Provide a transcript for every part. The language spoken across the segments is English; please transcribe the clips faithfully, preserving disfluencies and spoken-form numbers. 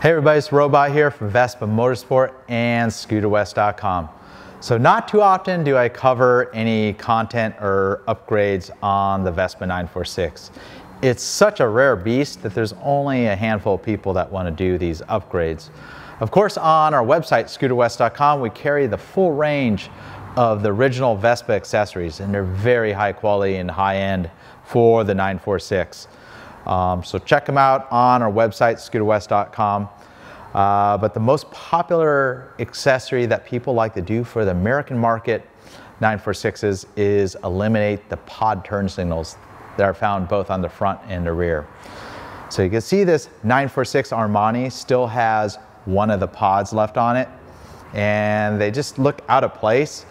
Hey everybody, it's Robot here from Vespa Motorsport and Scooter West dot com. So not too often do I cover any content or upgrades on the Vespa nine forty-six. It's such a rare beast that there's only a handful of people that want to do these upgrades. Of course, on our website, Scooter West dot com, we carry the full range of the original Vespa accessories, and they're very high quality and high end for the nine forty-six. Um, so check them out on our website, Scooter West dot com. Uh, but the most popular accessory that people like to do for the American market nine forty-sixes is eliminate the pod turn signals that are found both on the front and the rear. So you can see this nine forty-six Armani still has one of the pods left on it, and they just look out of place.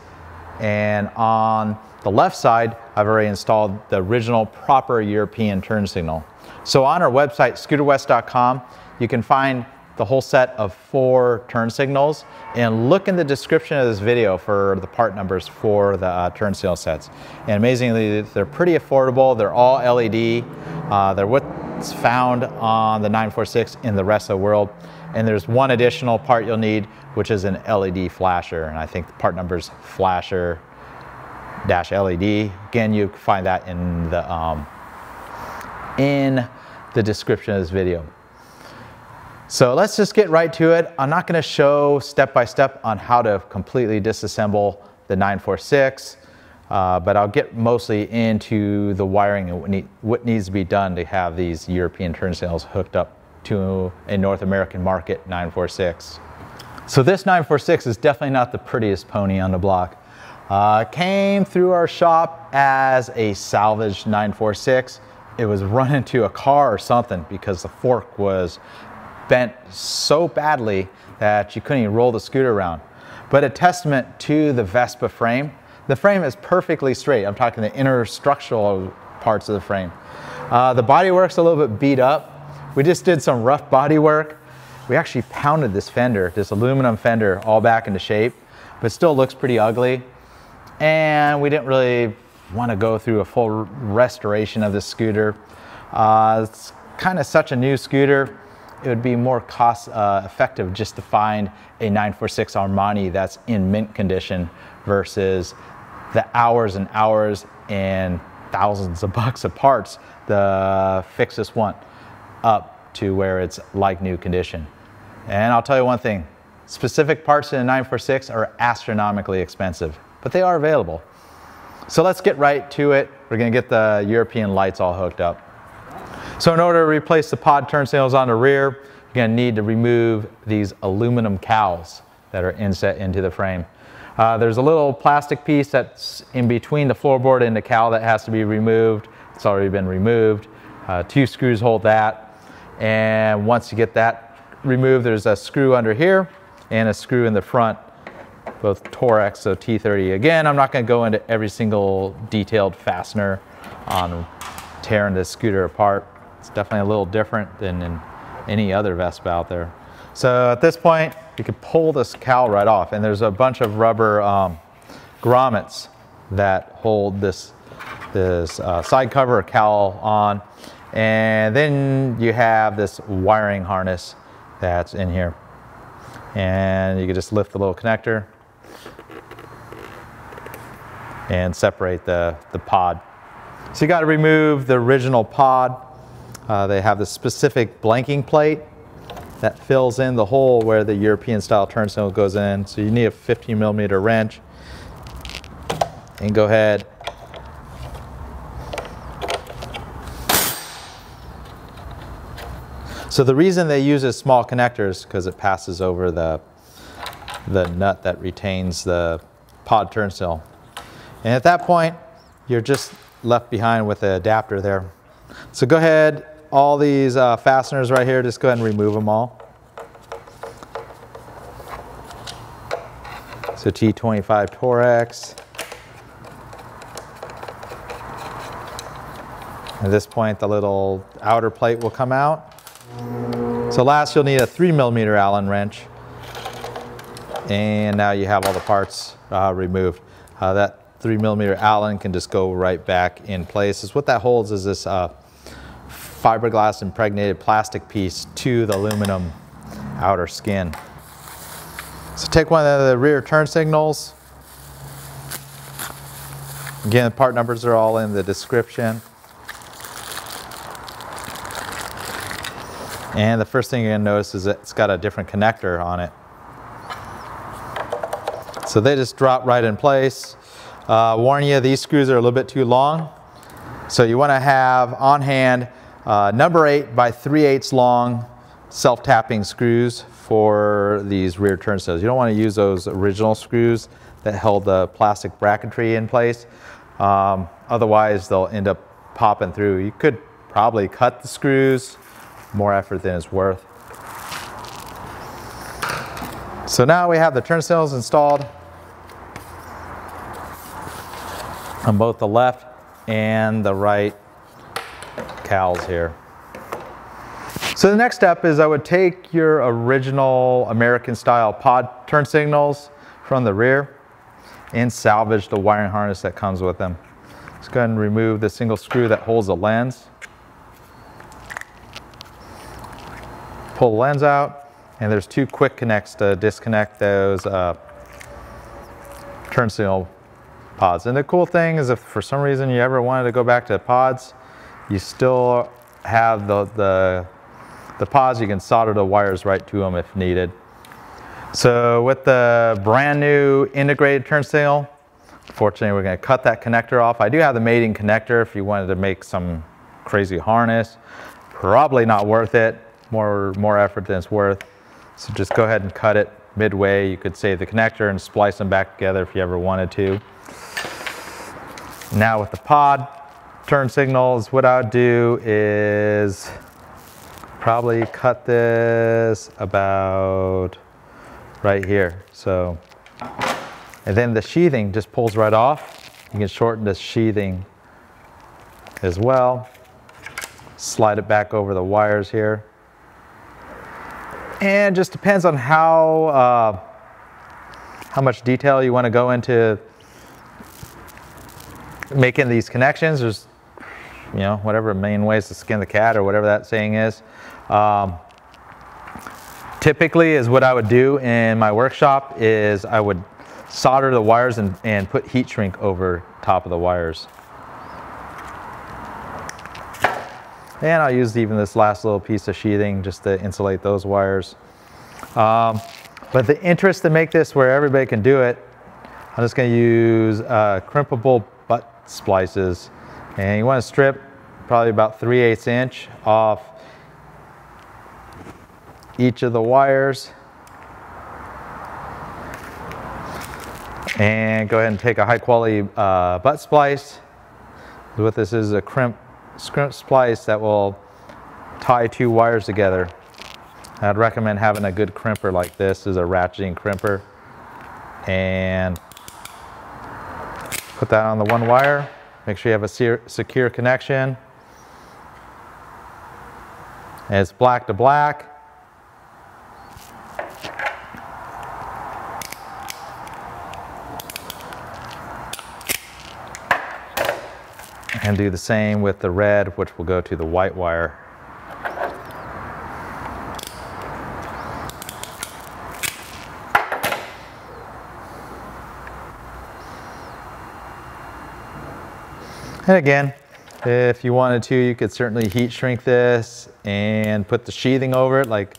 And on the left side, I've already installed the original proper European turn signal. So on our website, Scooter West dot com, you can find the whole set of four turn signals, and look in the description of this video for the part numbers for the uh, turn signal sets. And amazingly, they're pretty affordable. They're all L E D. Uh, they're what's found on the nine forty-six in the rest of the world. And there's one additional part you'll need, which is an L E D flasher. And I think the part number's flasher dash L E D. Again, you can find that in the, um, in the description of this video. So let's just get right to it. I'm not gonna show step-by-step on how to completely disassemble the nine forty-six, uh, but I'll get mostly into the wiring and what, need, what needs to be done to have these European turn signals hooked up to a North American market nine forty-six. So this nine forty-six is definitely not the prettiest pony on the block. Uh, came through our shop as a salvaged nine forty-six. It was run into a car or something because the fork was bent so badly that you couldn't even roll the scooter around. But a testament to the Vespa frame, the frame is perfectly straight. I'm talking the inner structural parts of the frame. Uh, the bodywork's a little bit beat up. We just did some rough body work. We actually pounded this fender, this aluminum fender, all back into shape, but still looks pretty ugly. And we didn't really want to go through a full restoration of this scooter. Uh, it's kind of such a new scooter. It would be more cost uh, effective just to find a nine forty-six Armani that's in mint condition versus the hours and hours and thousands of bucks of parts to fix this one up to where it's like new condition. And I'll tell you one thing, specific parts in the nine forty-six are astronomically expensive, but they are available. So let's get right to it. We're gonna get the European lights all hooked up. So in order to replace the pod turn signals on the rear, you're gonna need to remove these aluminum cowls that are inset into the frame. Uh, there's a little plastic piece that's in between the floorboard and the cowl that has to be removed. It's already been removed. Uh, two screws hold that, and once you get that removed, there's a screw under here and a screw in the front, both Torx, so T thirty. Again, I'm not going to go into every single detailed fastener on tearing this scooter apart. It's definitely a little different than in any other Vespa out there. So at this point, you can pull this cowl right off, and there's a bunch of rubber um, grommets that hold this this uh, side cover cowl on, and then you have this wiring harness that's in here, and you can just lift the little connector and separate the, the pod. So you got to remove the original pod. Uh, they have this specific blanking plate that fills in the hole where the European style turn signal goes in. So you need a fifteen millimeter wrench, and go ahead . So the reason they use is small connectors because it passes over the, the nut that retains the pod turn signal. And at that point, you're just left behind with the adapter there. So go ahead, all these uh, fasteners right here, just go ahead and remove them all. So T twenty-five Torx. At this point, the little outer plate will come out. So last you'll need a three millimeter Allen wrench, and now you have all the parts uh, removed. Uh, that three millimeter Allen can just go right back in place. It's what that holds is this uh, fiberglass impregnated plastic piece to the aluminum outer skin. So take one of the rear turn signals. Again, the part numbers are all in the description. And the first thing you're gonna notice is that it's got a different connector on it. So they just drop right in place. Uh, warn you, these screws are a little bit too long. So you wanna have on hand uh, number eight by three eighths long self-tapping screws for these rear turn signals. You don't wanna use those original screws that held the plastic bracketry in place. Um, otherwise, they'll end up popping through. You could probably cut the screws, more effort than it's worth. So now we have the turn signals installed on both the left and the right cowls here. So the next step is I would take your original American style pod turn signals from the rear and salvage the wiring harness that comes with them. Let's go ahead and remove the single screw that holds the lens. Pull the lens out, and there's two quick connects to disconnect those uh, turn signal pods. And the cool thing is, if for some reason you ever wanted to go back to the pods, you still have the, the, the pods. You can solder the wires right to them if needed. So with the brand new integrated turn signal, fortunately we're gonna cut that connector off. I do have the mating connector if you wanted to make some crazy harness. Probably not worth it. More, more effort than it's worth. So just go ahead and cut it midway. You could save the connector and splice them back together if you ever wanted to. Now with the pod turn signals, what I would do is probably cut this about right here. So, and then the sheathing just pulls right off. You can shorten the sheathing as well. Slide it back over the wires here. And just depends on how uh, how much detail you want to go into making these connections. There's, you know, whatever, a million ways to skin the cat or whatever that saying is. Um, typically is what I would do in my workshop is I would solder the wires and, and put heat shrink over top of the wires. And I'll use even this last little piece of sheathing just to insulate those wires. Um, but the interest to make this where everybody can do it, I'm just gonna use uh, crimpable butt splices. And you wanna strip probably about three eighths inch off each of the wires. And go ahead and take a high quality uh, butt splice. What this is, a crimp Crimp splice that will tie two wires together. I'd recommend having a good crimper like this. This is a ratcheting crimper. And put that on the one wire. Make sure you have a secure connection. And it's black to black. And do the same with the red, which will go to the white wire. And again, if you wanted to, you could certainly heat shrink this and put the sheathing over it like,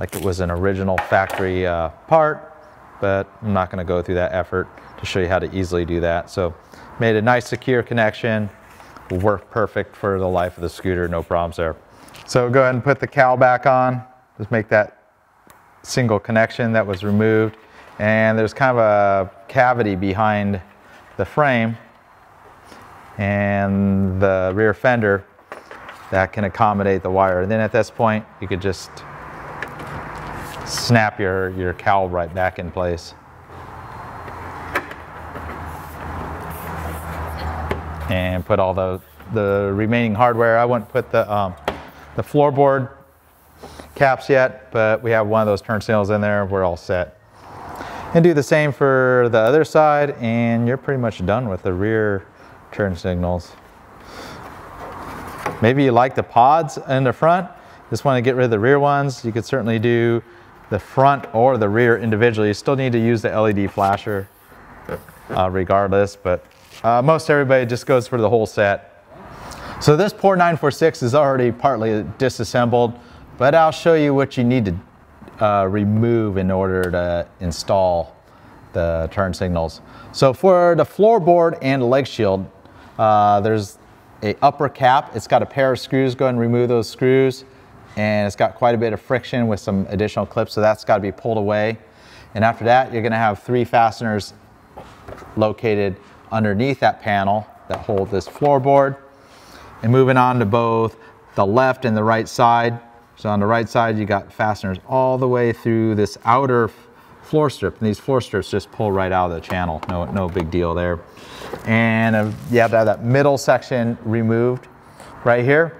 like it was an original factory uh, part. But I'm not gonna go through that effort to show you how to easily do that. So made a nice secure connection. Work perfect for the life of the scooter, no problems there. So go ahead and put the cowl back on. Just make that single connection that was removed. And there's kind of a cavity behind the frame and the rear fender that can accommodate the wire. And then at this point, you could just snap your, your cowl right back in place. And put all the, the remaining hardware. I wouldn't put the, um, the floorboard caps yet, but we have one of those turn signals in there. We're all set. And do the same for the other side, and you're pretty much done with the rear turn signals. Maybe you like the pods in the front, just want to get rid of the rear ones. You could certainly do the front or the rear individually. You still need to use the L E D flasher uh, regardless, but uh, most everybody just goes for the whole set. So this Port nine forty-six is already partly disassembled, but I'll show you what you need to uh, remove in order to install the turn signals. So for the floorboard and leg shield, uh, there's a upper cap. It's got a pair of screws. Go ahead and remove those screws. And it's got quite a bit of friction with some additional clips, so that's got to be pulled away. And after that, you're going to have three fasteners located underneath that panel that hold this floorboard. And moving on to both the left and the right side. So on the right side, you got fasteners all the way through this outer floor strip, and these floor strips just pull right out of the channel. No, no big deal there. And uh, you have to have that middle section removed right here.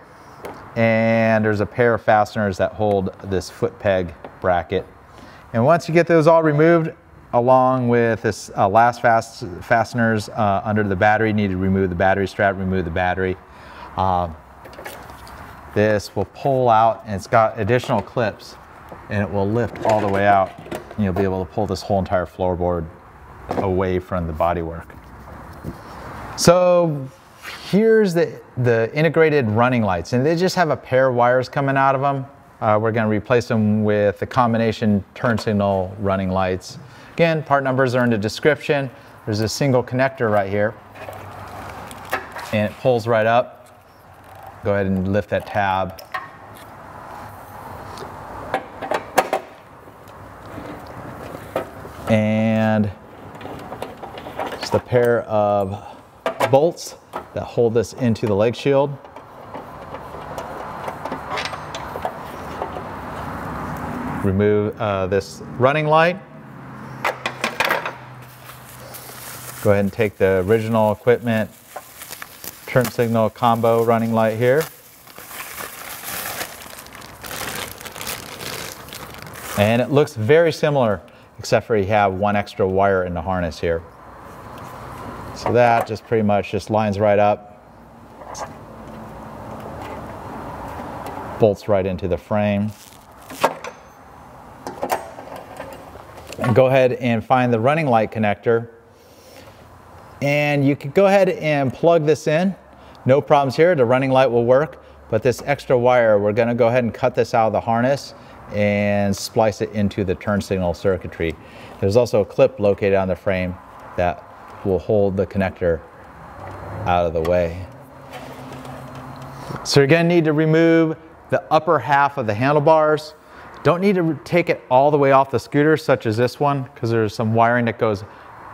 And there's a pair of fasteners that hold this foot peg bracket. And once you get those all removed, along with this uh, last fast fasteners uh, under the battery, you need to remove the battery strap, remove the battery. Uh, this will pull out, and it's got additional clips, and it will lift all the way out. And you'll be able to pull this whole entire floorboard away from the bodywork. So here's the, the integrated running lights, and they just have a pair of wires coming out of them. Uh, we're going to replace them with the combination turn signal running lights. Again, part numbers are in the description. There's a single connector right here, and it pulls right up. Go ahead and lift that tab. And just a pair of bolts that hold this into the leg shield. Remove uh, this running light. Go ahead and take the original equipment turn signal combo running light here. And it looks very similar, except for you have one extra wire in the harness here. So that just pretty much just lines right up. Bolts right into the frame. And go ahead and find the running light connector. And you can go ahead and plug this in. No problems here, the running light will work. But this extra wire, we're gonna go ahead and cut this out of the harness and splice it into the turn signal circuitry. There's also a clip located on the frame that will hold the connector out of the way. So you're gonna need to remove the upper half of the handlebars. Don't need to take it all the way off the scooter, such as this one, because there's some wiring that goes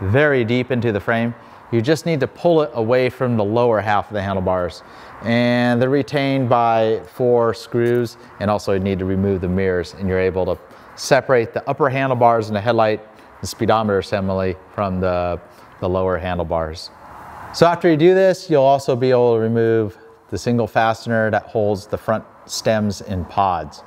very deep into the frame. You just need to pull it away from the lower half of the handlebars. And they're retained by four screws, and also you need to remove the mirrors, and you're able to separate the upper handlebars and the headlight and speedometer assembly from the, the lower handlebars. So after you do this, you'll also be able to remove the single fastener that holds the front stems and pods.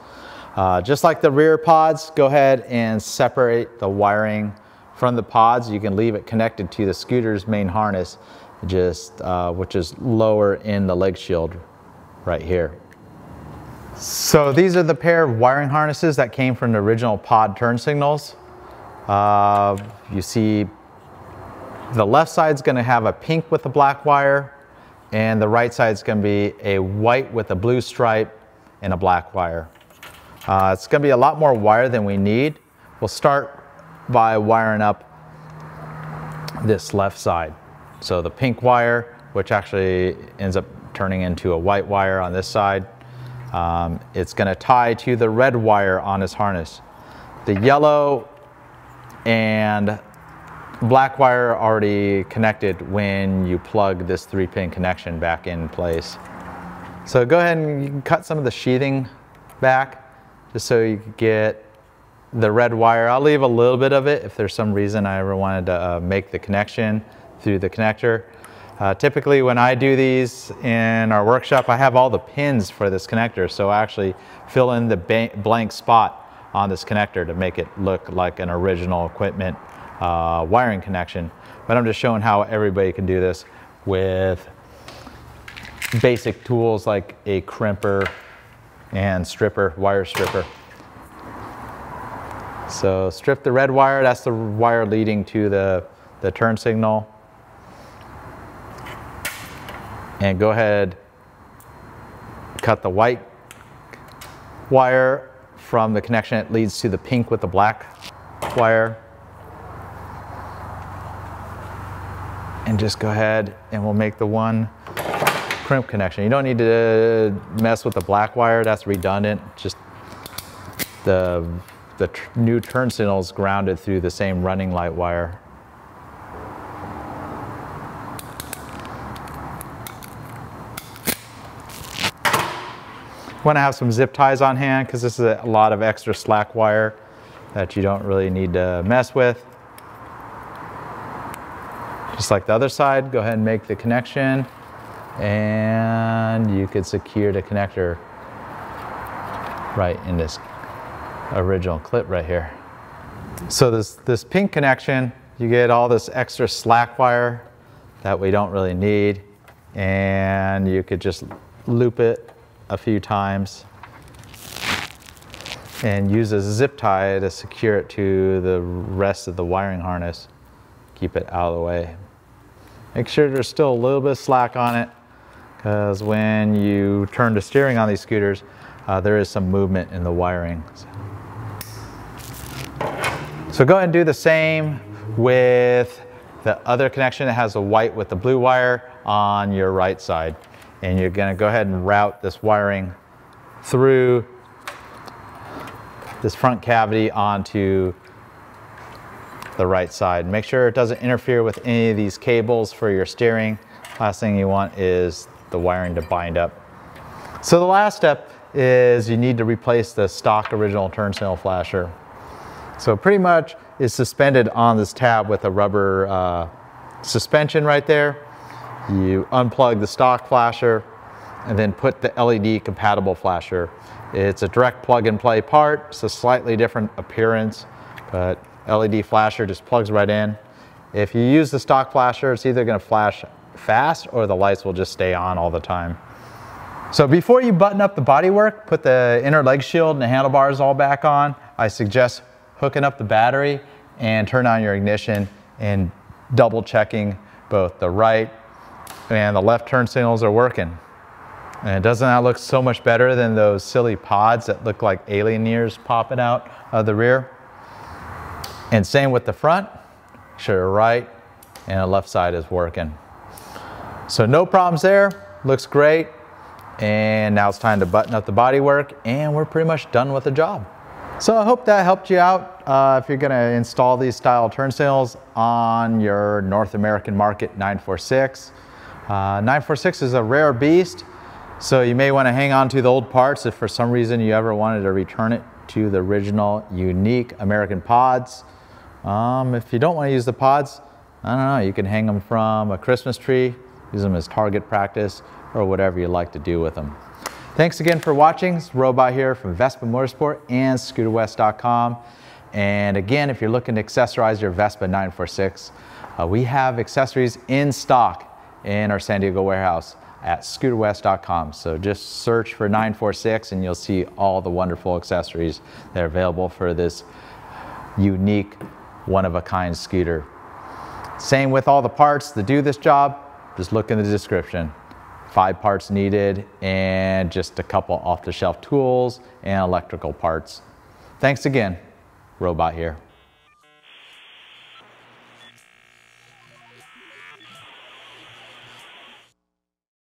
Uh, just like the rear pods, go ahead and separate the wiring from the pods. You can leave it connected to the scooter's main harness, just uh, which is lower in the leg shield right here. So these are the pair of wiring harnesses that came from the original pod turn signals. Uh, you see the left side's going to have a pink with a black wire, and the right side's going to be a white with a blue stripe and a black wire. Uh, it's going to be a lot more wire than we need. We'll start by wiring up this left side. So the pink wire, which actually ends up turning into a white wire on this side, um, it's going to tie to the red wire on his harness. The yellow and black wire are already connected when you plug this three pin connection back in place. So go ahead and you can cut some of the sheathing back just so you can get the red wire. I'll leave a little bit of it if there's some reason I ever wanted to uh, make the connection through the connector. Uh, typically when I do these in our workshop, I have all the pins for this connector, so I actually fill in the blank spot on this connector to make it look like an original equipment uh, wiring connection. But I'm just showing how everybody can do this with basic tools like a crimper and stripper, wire stripper. So strip the red wire, that's the wire leading to the, the turn signal. And go ahead, cut the white wire from the connection that leads to the pink with the black wire. And just go ahead and we'll make the one crimp connection. You don't need to mess with the black wire, that's redundant. Just the The tr new turn signal is grounded through the same running light wire. You want to have some zip ties on hand because this is a lot of extra slack wire that you don't really need to mess with. Just like the other side, go ahead and make the connection and you could secure the connector right in this original clip right here. So this, this pink connection, you get all this extra slack wire that we don't really need, and you could just loop it a few times and use a zip tie to secure it to the rest of the wiring harness. Keep it out of the way. Make sure there's still a little bit of slack on it because when you turn the steering on these scooters, uh, there is some movement in the wiring. So So go ahead and do the same with the other connection that has the white with the blue wire on your right side. And you're gonna go ahead and route this wiring through this front cavity onto the right side. Make sure it doesn't interfere with any of these cables for your steering. Last thing you want is the wiring to bind up. So the last step is you need to replace the stock original turn signal flasher. So pretty much it's suspended on this tab with a rubber uh, suspension right there. You unplug the stock flasher and then put the L E D compatible flasher. It's a direct plug and play part. It's a slightly different appearance, but L E D flasher just plugs right in. If you use the stock flasher, it's either gonna flash fast or the lights will just stay on all the time. So before you button up the bodywork, put the inner leg shield and the handlebars all back on, I suggest hooking up the battery and turn on your ignition and double checking both the right and the left turn signals are working. And doesn't that look so much better than those silly pods that look like alien ears popping out of the rear? And same with the front, make sure the right and the left side is working. So no problems there, looks great. And now it's time to button up the bodywork and we're pretty much done with the job. So I hope that helped you out uh, if you're going to install these style turn signals on your North American market nine forty-six. Uh, nine forty-six is a rare beast, so you may want to hang on to the old parts if for some reason you ever wanted to return it to the original unique American pods. Um, if you don't want to use the pods, I don't know, you can hang them from a Christmas tree, use them as target practice, or whatever you like to do with them. Thanks again for watching. It's Robot here from Vespa Motorsport and Scooter West dot com. And again, if you're looking to accessorize your Vespa nine forty-six, uh, we have accessories in stock in our San Diego warehouse at Scooter West dot com. So just search for nine forty-six and you'll see all the wonderful accessories that are available for this unique, one-of-a-kind scooter. Same with all the parts that do this job, just look in the description. Five parts needed and just a couple off-the-shelf tools and electrical parts. Thanks again, Robot here.